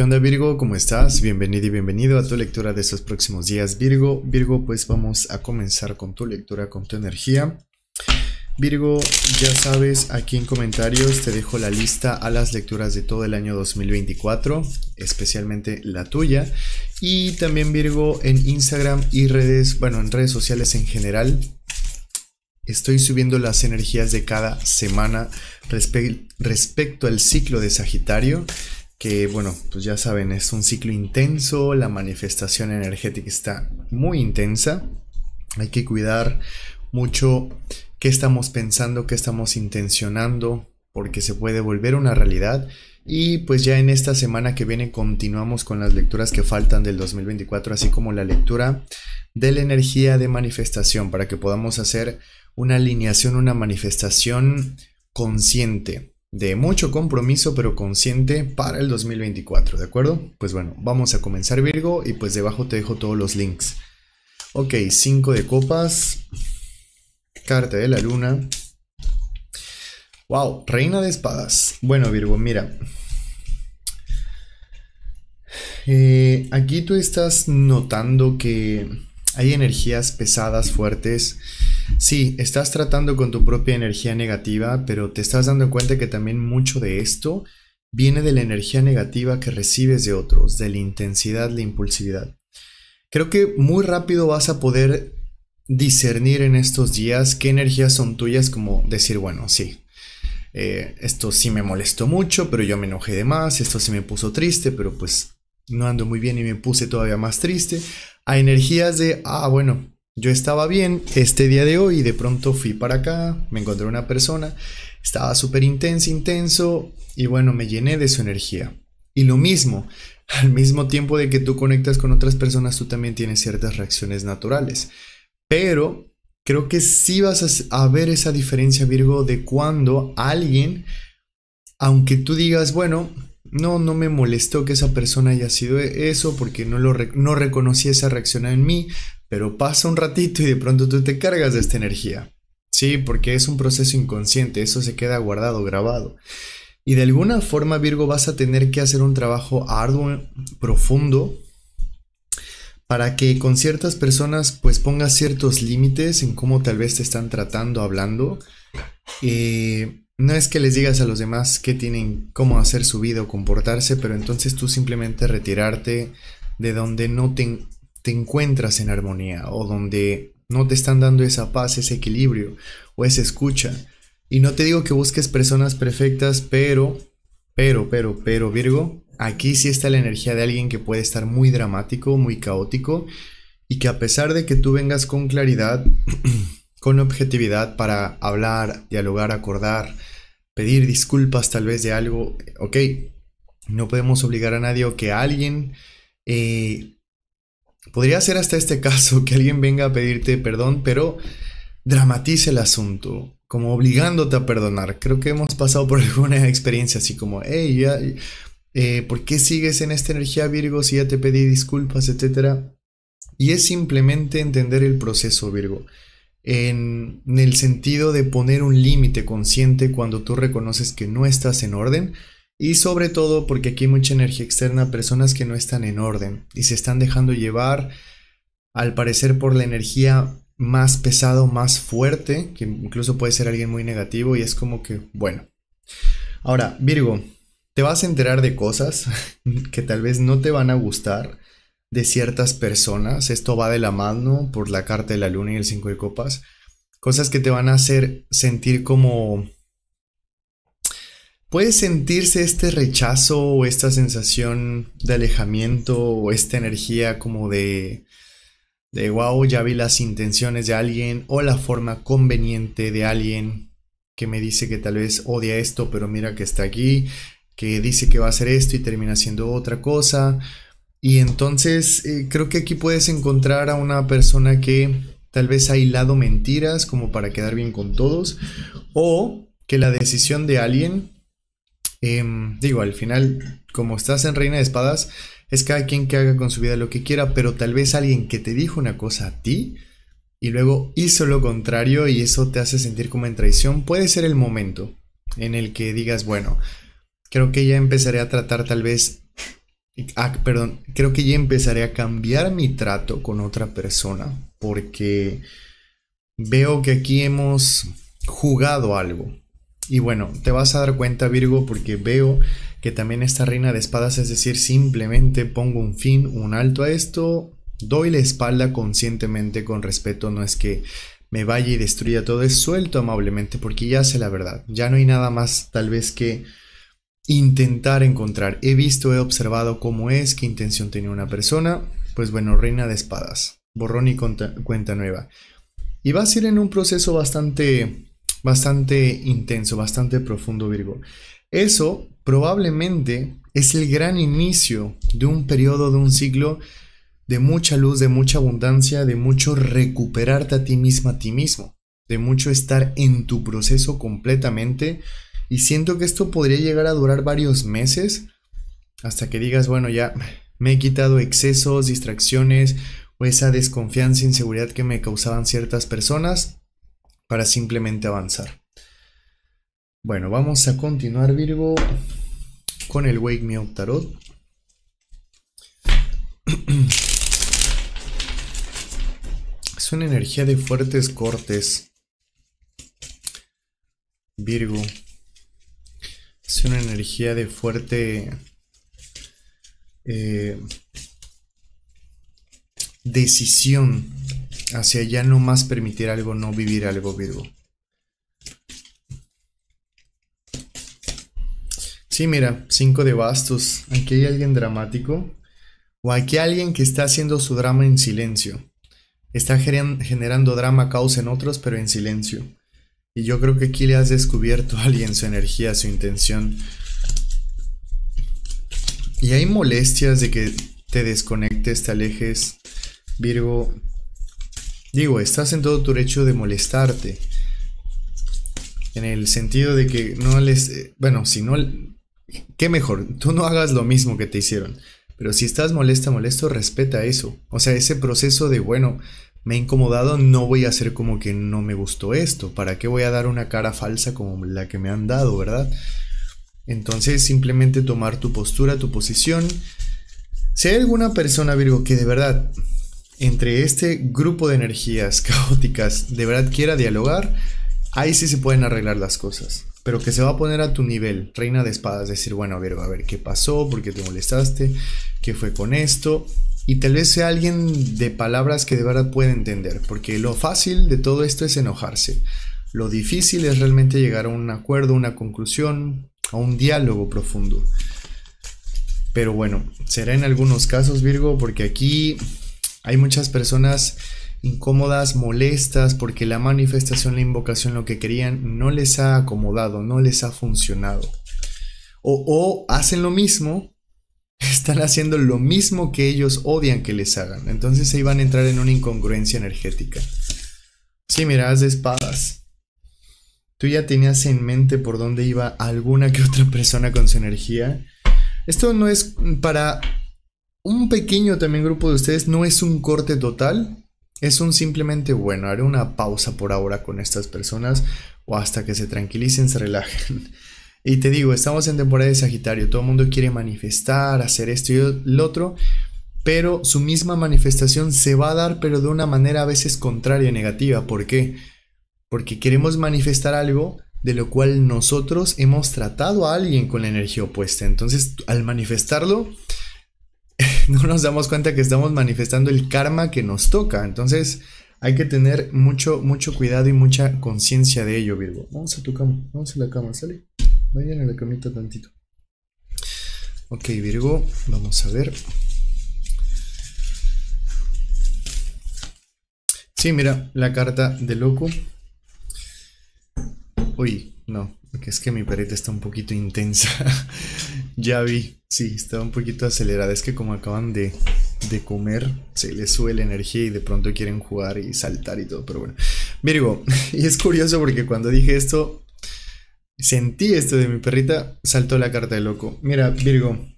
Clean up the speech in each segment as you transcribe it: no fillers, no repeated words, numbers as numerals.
¿Qué onda, Virgo? ¿Cómo estás? Bienvenido y bienvenido a tu lectura de estos próximos días, Virgo. Virgo, pues vamos a comenzar con tu lectura, con tu energía. Virgo, ya sabes, aquí en comentarios te dejo la lista a las lecturas de todo el año 2024, especialmente la tuya. Y también, Virgo, en Instagram y redes, bueno, en redes sociales en general, estoy subiendo las energías de cada semana respecto al ciclo de Sagitario. Que bueno, pues ya saben, es un ciclo intenso, la manifestación energética está muy intensa. Hay que cuidar mucho qué estamos pensando, qué estamos intencionando, porque se puede volver una realidad. Y pues ya en esta semana que viene continuamos con las lecturas que faltan del 2024, así como la lectura de la energía de manifestación, para que podamos hacer una alineación, una manifestación consciente, de mucho compromiso pero consciente para el 2024, ¿de acuerdo? Pues bueno, vamos a comenzar, Virgo, y pues debajo te dejo todos los links. Ok, 5 de copas, carta de la luna. Wow, reina de espadas. Bueno, Virgo, mira, aquí tú estás notando que hay energías pesadas, fuertes. Sí, estás tratando con tu propia energía negativa, pero te estás dando cuenta que también mucho de esto viene de la energía negativa que recibes de otros, de la intensidad, la impulsividad. Creo que muy rápido vas a poder discernir en estos días qué energías son tuyas, como decir, bueno, sí, esto sí me molestó mucho, pero yo me enojé de más, esto sí me puso triste, pero pues no ando muy bien y me puse todavía más triste. A energías de, ah, bueno, yo estaba bien este día de hoy y de pronto fui para acá, me encontré una persona, estaba súper intenso y bueno, me llené de su energía. Y lo mismo, al mismo tiempo de que tú conectas con otras personas, tú también tienes ciertas reacciones naturales. Pero creo que sí vas a ver esa diferencia, Virgo, de cuando alguien, aunque tú digas, bueno, no me molestó que esa persona haya sido eso porque no reconocí esa reacción en mí, pero pasa un ratito y de pronto tú te cargas de esta energía. Sí, porque es un proceso inconsciente, eso se queda guardado, grabado. Y de alguna forma, Virgo, vas a tener que hacer un trabajo arduo, profundo, para que con ciertas personas pues pongas ciertos límites en cómo tal vez te están tratando, hablando. No es que les digas a los demás qué tienen, cómo hacer su vida o comportarse, pero entonces tú simplemente retirarte de donde no te encuentras en armonía, o donde no te están dando esa paz, ese equilibrio o esa escucha. Y no te digo que busques personas perfectas, pero Virgo, aquí sí está la energía de alguien que puede estar muy dramático, muy caótico, y que a pesar de que tú vengas con claridad, con objetividad para hablar, dialogar, acordar, pedir disculpas tal vez de algo, ok, no podemos obligar a nadie, o que alguien, podría ser hasta este caso, que alguien venga a pedirte perdón, pero dramatice el asunto, como obligándote a perdonar. Creo que hemos pasado por alguna experiencia así como, hey, ya, ¿por qué sigues en esta energía, Virgo, si ya te pedí disculpas, etcétera? Y es simplemente entender el proceso, Virgo, en el sentido de poner un límite consciente cuando tú reconoces que no estás en orden, y sobre todo porque aquí hay mucha energía externa, personas que no están en orden y se están dejando llevar al parecer por la energía más pesada, más fuerte, que incluso puede ser alguien muy negativo, y es como que, bueno. Ahora, Virgo, te vas a enterar de cosas que tal vez no te van a gustar de ciertas personas. Esto va de la mano por la carta de la luna y el 5 de copas. Cosas que te van a hacer sentir como... Puede sentirse este rechazo o esta sensación de alejamiento o esta energía como de wow, ya vi las intenciones de alguien o la forma conveniente de alguien que me dice que tal vez odia esto, pero mira que está aquí, que dice que va a hacer esto y termina haciendo otra cosa. Y entonces creo que aquí puedes encontrar a una persona que tal vez ha hilado mentiras como para quedar bien con todos, o que la decisión de alguien, digo, al final, como estás en reina de espadas, es cada quien que haga con su vida lo que quiera, pero tal vez alguien que te dijo una cosa a ti y luego hizo lo contrario y eso te hace sentir como en traición. Puede ser el momento en el que digas, bueno, creo que ya empezaré a tratar tal vez perdón, creo que ya empezaré a cambiar mi trato con otra persona, porque veo que aquí hemos jugado algo. Y bueno, te vas a dar cuenta, Virgo, porque veo que también esta reina de espadas, es decir, simplemente pongo un fin, un alto a esto, doy la espalda conscientemente, con respeto, no es que me vaya y destruya todo, es suelto amablemente porque ya sé la verdad, ya no hay nada más tal vez que intentar encontrar. He visto, he observado cómo es, qué intención tenía una persona. Pues bueno, reina de espadas, borrón y cuenta nueva. Y vas a ir en un proceso bastante intenso, bastante profundo, Virgo. Eso probablemente es el gran inicio de un periodo, de un ciclo de mucha luz, de mucha abundancia, de mucho recuperarte a ti misma, a ti mismo, de mucho estar en tu proceso completamente. Y siento que esto podría llegar a durar varios meses, hasta que digas, bueno, ya me he quitado excesos, distracciones o esa desconfianza, inseguridad que me causaban ciertas personas, para simplemente avanzar. Bueno, vamos a continuar, Virgo, con el Wake Me Up Tarot. Es una energía de fuertes cortes, Virgo. Es una energía de fuerte decisión hacia ya no más permitir algo, no vivir algo, Virgo. Sí, mira, 5 de bastos. Aquí hay alguien dramático, o aquí hay alguien que está haciendo su drama en silencio. Está generando drama, caos en otros, pero en silencio. Y yo creo que aquí le has descubierto a alguien su energía, su intención. Y hay molestias de que te desconectes, te alejes, Virgo. Digo, estás en todo tu derecho de molestarte, en el sentido de que no les... Bueno, si no... ¿Qué mejor? Tú no hagas lo mismo que te hicieron. Pero si estás molesta, molesto, respeta eso. O sea, ese proceso de, bueno, me he incomodado, no voy a hacer como que no me gustó esto. ¿Para qué voy a dar una cara falsa como la que me han dado, verdad? Entonces, simplemente tomar tu postura, tu posición. Si hay alguna persona, Virgo, que de verdad, entre este grupo de energías caóticas, de verdad quiera dialogar, ahí sí se pueden arreglar las cosas. Pero que se va a poner a tu nivel, reina de espadas, decir, bueno, Virgo, a ver, ¿qué pasó? ¿Por qué te molestaste? ¿Qué fue con esto? Y tal vez sea alguien de palabras que de verdad pueda entender, porque lo fácil de todo esto es enojarse. Lo difícil es realmente llegar a un acuerdo, una conclusión, a un diálogo profundo. Pero bueno, será en algunos casos, Virgo, porque aquí hay muchas personas incómodas, molestas, porque la manifestación, la invocación, lo que querían, no les ha acomodado, no les ha funcionado. O hacen lo mismo, están haciendo lo mismo que ellos odian que les hagan. Entonces ahí van a entrar en una incongruencia energética. Sí, mira, haz de espadas. Tú ya tenías en mente por dónde iba alguna que otra persona con su energía. Esto no es para un pequeño también grupo de ustedes, no es un corte total. Es un simplemente, bueno, haré una pausa por ahora con estas personas, o hasta que se tranquilicen, se relajen. Y te digo, estamos en temporada de Sagitario, todo el mundo quiere manifestar, hacer esto y el otro, pero su misma manifestación se va a dar, pero de una manera a veces contraria, negativa. ¿Por qué? Porque queremos manifestar algo de lo cual nosotros hemos tratado a alguien con la energía opuesta. Entonces, al manifestarlo, no nos damos cuenta que estamos manifestando el karma que nos toca. Entonces, hay que tener mucho cuidado y mucha conciencia de ello, Virgo. Vamos a tu cama, vamos a la cama, sale. Vayan a la camita tantito. Ok, Virgo, vamos a ver. Sí, mira, la carta de loco. Uy, no, es que mi perrita está un poquito intensa. Ya vi, sí, está un poquito acelerada. Es que como acaban de comer, se les sube la energía y de pronto quieren jugar y saltar y todo. Pero bueno, Virgo, y es curioso porque cuando dije esto, sentí esto de mi perrita, saltó la carta de loco. Mira, Virgo,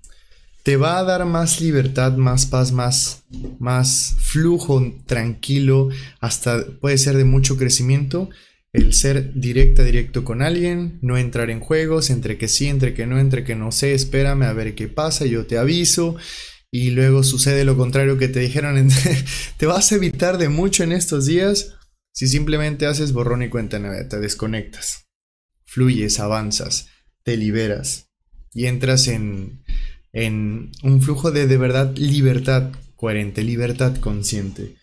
te va a dar más libertad, más paz, más flujo tranquilo, hasta puede ser de mucho crecimiento, el ser directo con alguien, no entrar en juegos, entre que sí, entre que no sé, espérame a ver qué pasa, yo te aviso, y luego sucede lo contrario que te dijeron. Te vas a evitar de mucho en estos días si simplemente haces borrón y cuenta nueva, te desconectas, fluyes, avanzas, te liberas y entras en un flujo de verdad libertad coherente, libertad consciente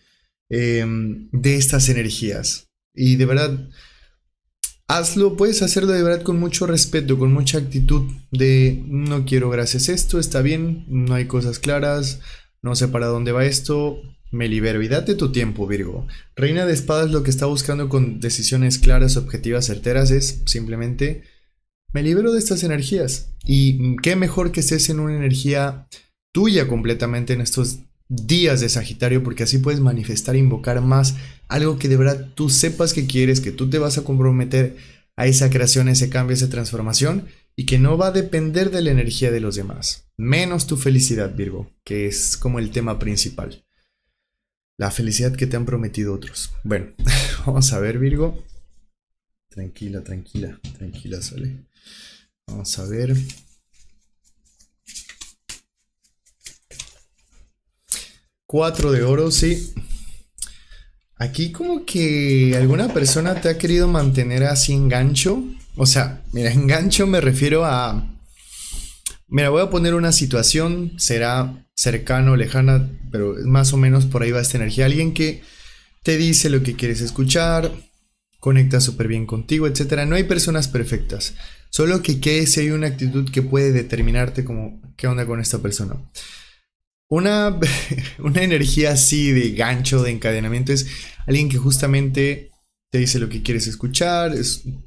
de estas energías. Y de verdad, hazlo, puedes hacerlo de verdad con mucho respeto, con mucha actitud de no quiero gracias esto, está bien, no hay cosas claras, no sé para dónde va esto, me libero. Y date tu tiempo, Virgo. Reina de espadas lo que está buscando con decisiones claras, objetivas, certeras es simplemente me libero de estas energías. Y qué mejor que estés en una energía tuya completamente en estos días de Sagitario, porque así puedes manifestar e invocar más algo que de verdad tú sepas que quieres, que tú te vas a comprometer a esa creación, a ese cambio, a esa transformación, y que no va a depender de la energía de los demás, menos tu felicidad, Virgo, que es como el tema principal, la felicidad que te han prometido otros. Bueno, vamos a ver, Virgo, tranquila, Sole, vamos a ver. Cuatro de oro, sí. Aquí como que alguna persona te ha querido mantener así en gancho. O sea, mira, en gancho me refiero a... Mira, voy a poner una situación, será cercano, lejana, pero más o menos por ahí va esta energía. Alguien que te dice lo que quieres escuchar, conecta súper bien contigo, etc. No hay personas perfectas, solo que si hay una actitud que puede determinarte como qué onda con esta persona. Una energía así de gancho, de encadenamiento, es alguien que justamente te dice lo que quieres escuchar,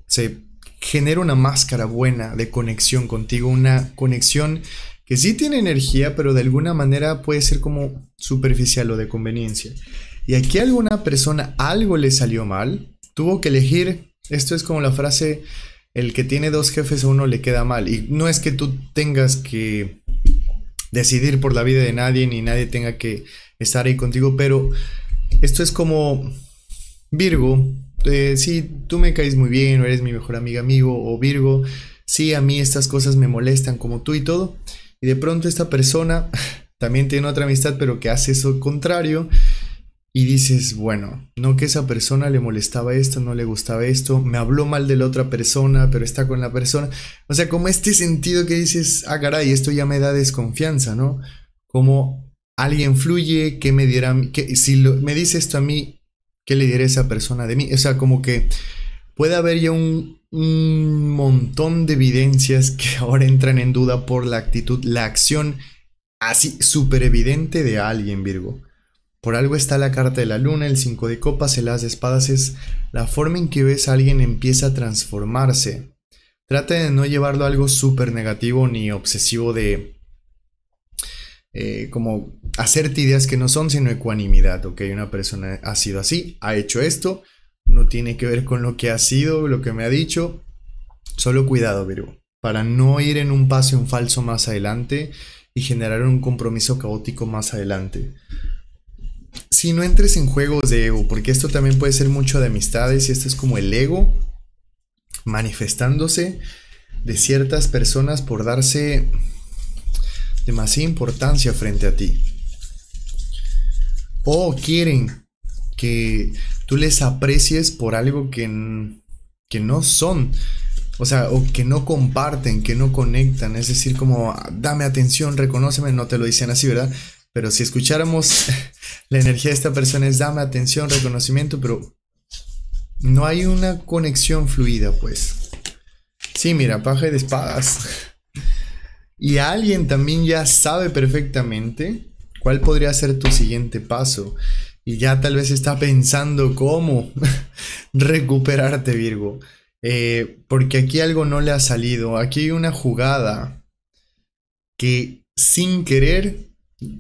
se genera una máscara buena de conexión contigo, una conexión que sí tiene energía, pero de alguna manera puede ser como superficial o de conveniencia. Y aquí a alguna persona algo le salió mal, tuvo que elegir, esto es como la frase, el que tiene dos jefes a uno le queda mal, y no es que tú tengas que decidir por la vida de nadie, ni nadie tenga que estar ahí contigo, pero esto es como Virgo, sí, tú me caes muy bien, o eres mi mejor amiga, amigo, o Virgo, sí, a mí estas cosas me molestan como tú y todo, y de pronto esta persona también tiene otra amistad, pero que hace eso contrario, y dices, bueno, no que esa persona le molestaba esto, no le gustaba esto, me habló mal de la otra persona, pero está con la persona. O sea, como este sentido que dices, ah, caray, esto ya me da desconfianza, ¿no? Como alguien fluye, ¿qué me dirá? Si me dice esto a mí, ¿qué le dirá esa persona de mí? O sea, como que puede haber ya un montón de evidencias que ahora entran en duda por la actitud, la acción así súper evidente de alguien, Virgo. Por algo está la carta de la luna, el 5 de copas, el as de espadas, es la forma en que ves a alguien empieza a transformarse. Trata de no llevarlo a algo súper negativo ni obsesivo de... como hacerte ideas que no son, sino ecuanimidad. Ok, una persona ha sido así, ha hecho esto, no tiene que ver con lo que ha sido, lo que me ha dicho. Solo cuidado, Virgo, para no ir en un paso en falso más adelante y generar un compromiso caótico más adelante. Si no entres en juegos de ego, porque esto también puede ser mucho de amistades, y esto es como el ego manifestándose de ciertas personas por darse demasiada importancia frente a ti, o quieren que tú les aprecies por algo que no son, o sea, o que no comparten, que no conectan. Es decir, como dame atención, reconóceme, no te lo dicen así, ¿verdad? Pero si escucháramos la energía de esta persona es dame atención, reconocimiento, pero no hay una conexión fluida, pues. Sí, mira, paja de espadas. Y alguien también ya sabe perfectamente cuál podría ser tu siguiente paso. Y ya tal vez está pensando cómo recuperarte, Virgo. Porque aquí algo no le ha salido. Aquí hay una jugada que sin querer...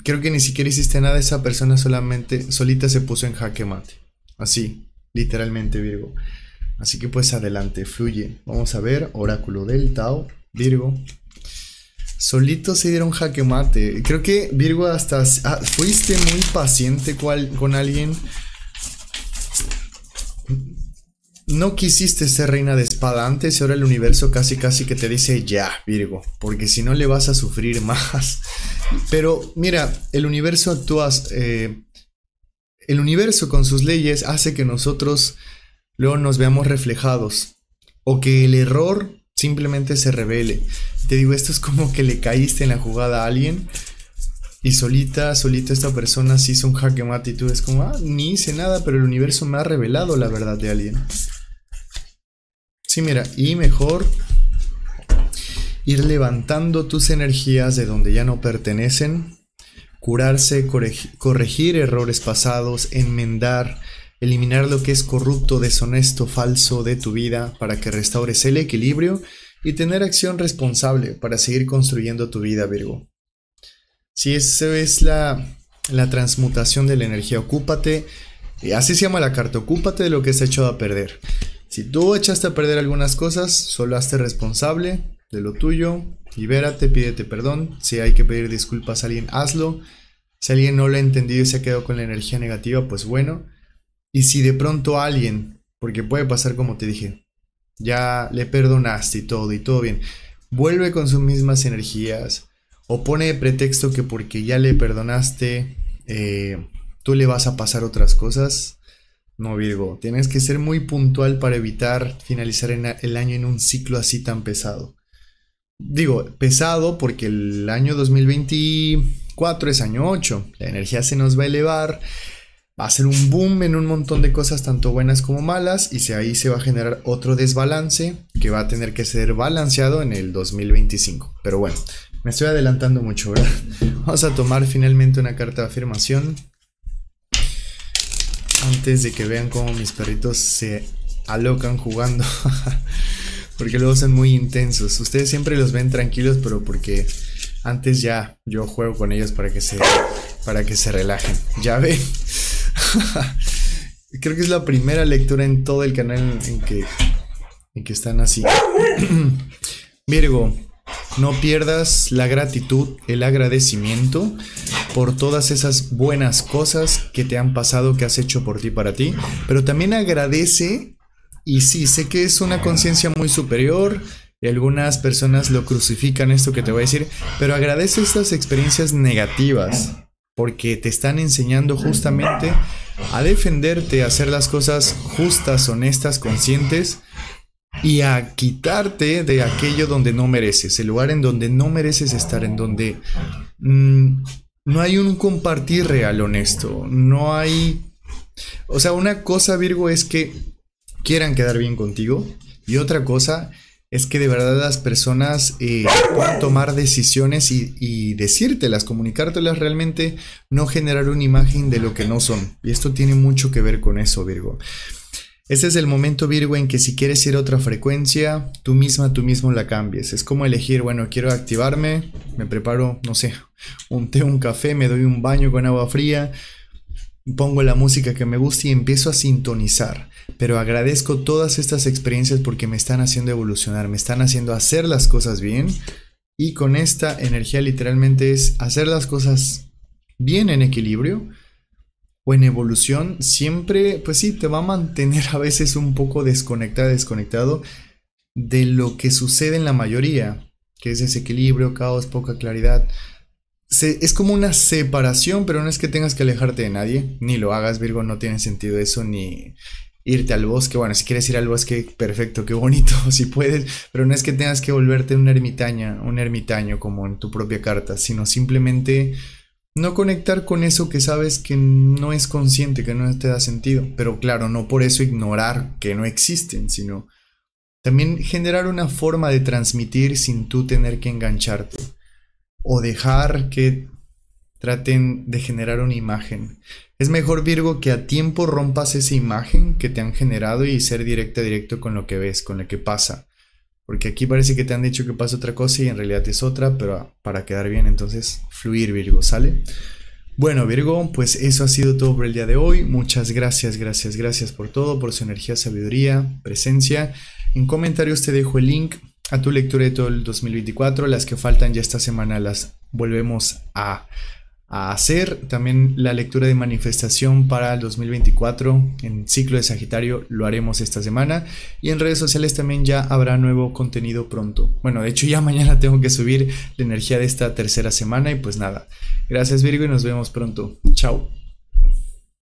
Creo que ni siquiera hiciste nada, esa persona solita se puso en jaque mate. Así, literalmente, Virgo. Así que pues adelante, fluye. Vamos a ver, oráculo del Tao, Virgo. Solito se dieron jaque mate. Creo que, Virgo, hasta fuiste muy paciente con alguien. No quisiste ser reina de espada antes y ahora el universo casi que te dice ya, Virgo, porque si no le vas a sufrir más. Pero mira, el universo actúa, el universo con sus leyes hace que nosotros luego nos veamos reflejados o que el error simplemente se revele. Te digo, esto es como que le caíste en la jugada a alguien y solita esta persona se hizo un jaque mate y tú es como, ah, ni hice nada, pero el universo me ha revelado la verdad de alguien. Sí, mira, y mejor ir levantando tus energías de donde ya no pertenecen, curarse, corregir errores pasados, enmendar, eliminar lo que es corrupto, deshonesto, falso de tu vida para que restaures el equilibrio y tener acción responsable para seguir construyendo tu vida, Virgo. Sí, eso es la transmutación de la energía. Ocúpate, así se llama la carta, ocúpate de lo que se ha echado a perder. Si tú echaste a perder algunas cosas, solo hazte responsable de lo tuyo, libérate, pídete perdón. Si hay que pedir disculpas a alguien, hazlo. Si alguien no lo ha entendido y se ha quedado con la energía negativa, pues bueno. Y si de pronto alguien, porque puede pasar como te dije, ya le perdonaste y todo bien, vuelve con sus mismas energías, o pone de pretexto que porque ya le perdonaste, tú le vas a pasar otras cosas. No, Virgo, tienes que ser muy puntual para evitar finalizar el año en un ciclo así tan pesado. Digo, pesado porque el año 2024 es año 8. La energía se nos va a elevar. Va a ser un boom en un montón de cosas, tanto buenas como malas. Y ahí se va a generar otro desbalance que va a tener que ser balanceado en el 2025. Pero bueno, me estoy adelantando mucho, ¿verdad? Vamos a tomar finalmente una carta de afirmación. Antes de que vean cómo mis perritos se alocan jugando. Porque luego son muy intensos. Ustedes siempre los ven tranquilos, pero porque antes ya yo juego con ellos para que se relajen. Ya ven. Creo que es la primera lectura en todo el canal en que están así. Virgo, no pierdas la gratitud, el agradecimiento por todas esas buenas cosas que te han pasado, que has hecho por ti, para ti. Pero también agradece. Y sí, sé que es una conciencia muy superior y algunas personas lo crucifican, esto que te voy a decir, pero agradece estas experiencias negativas porque te están enseñando justamente a defenderte, a hacer las cosas justas, honestas, conscientes y a quitarte de aquello donde no mereces, el lugar en donde no mereces estar, en donde no hay un compartir real, honesto, no hay... O sea, una cosa, Virgo, es que quieran quedar bien contigo y otra cosa es que de verdad las personas puedan tomar decisiones y decírtelas, comunicártelas realmente, no generar una imagen de lo que no son. Y esto tiene mucho que ver con eso, Virgo. Este es el momento, Virgo, en que si quieres ir a otra frecuencia, tú mismo la cambies. Es como elegir, bueno, quiero activarme, me preparo, no sé, un té, un café, me doy un baño con agua fría, pongo la música que me gusta y empiezo a sintonizar. Pero agradezco todas estas experiencias porque me están haciendo evolucionar, me están haciendo hacer las cosas bien. Y con esta energía literalmente es hacer las cosas bien en equilibrio o en evolución. Siempre, pues sí, te va a mantener a veces un poco desconectado de lo que sucede en la mayoría, que es desequilibrio, caos, poca claridad. Es como una separación, pero no es que tengas que alejarte de nadie, ni lo hagas, Virgo, no tiene sentido eso, ni irte al bosque. Bueno, si quieres ir al bosque, perfecto, qué bonito, si puedes, pero no es que tengas que volverte una ermitaña, un ermitaño como en tu propia carta, sino simplemente no conectar con eso que sabes que no es consciente, que no te da sentido, pero claro, no por eso ignorar que no existen, sino también generar una forma de transmitir sin tú tener que engancharte. O dejar que traten de generar una imagen. Es mejor, Virgo, que a tiempo rompas esa imagen que te han generado y ser directo con lo que ves, con lo que pasa. Porque aquí parece que te han dicho que pasa otra cosa y en realidad es otra, pero para quedar bien, entonces fluir, Virgo, ¿sale? Bueno, Virgo, pues eso ha sido todo por el día de hoy. Muchas gracias por todo, por su energía, sabiduría, presencia. En comentarios te dejo el link a tu lectura de todo el 2024, las que faltan ya esta semana las volvemos a a hacer. También la lectura de manifestación para el 2024 en ciclo de Sagitario lo haremos esta semana, y en redes sociales también ya habrá nuevo contenido pronto. Bueno, de hecho ya mañana tengo que subir la energía de esta tercera semana y pues nada. Gracias Virgo y nos vemos pronto. Chao.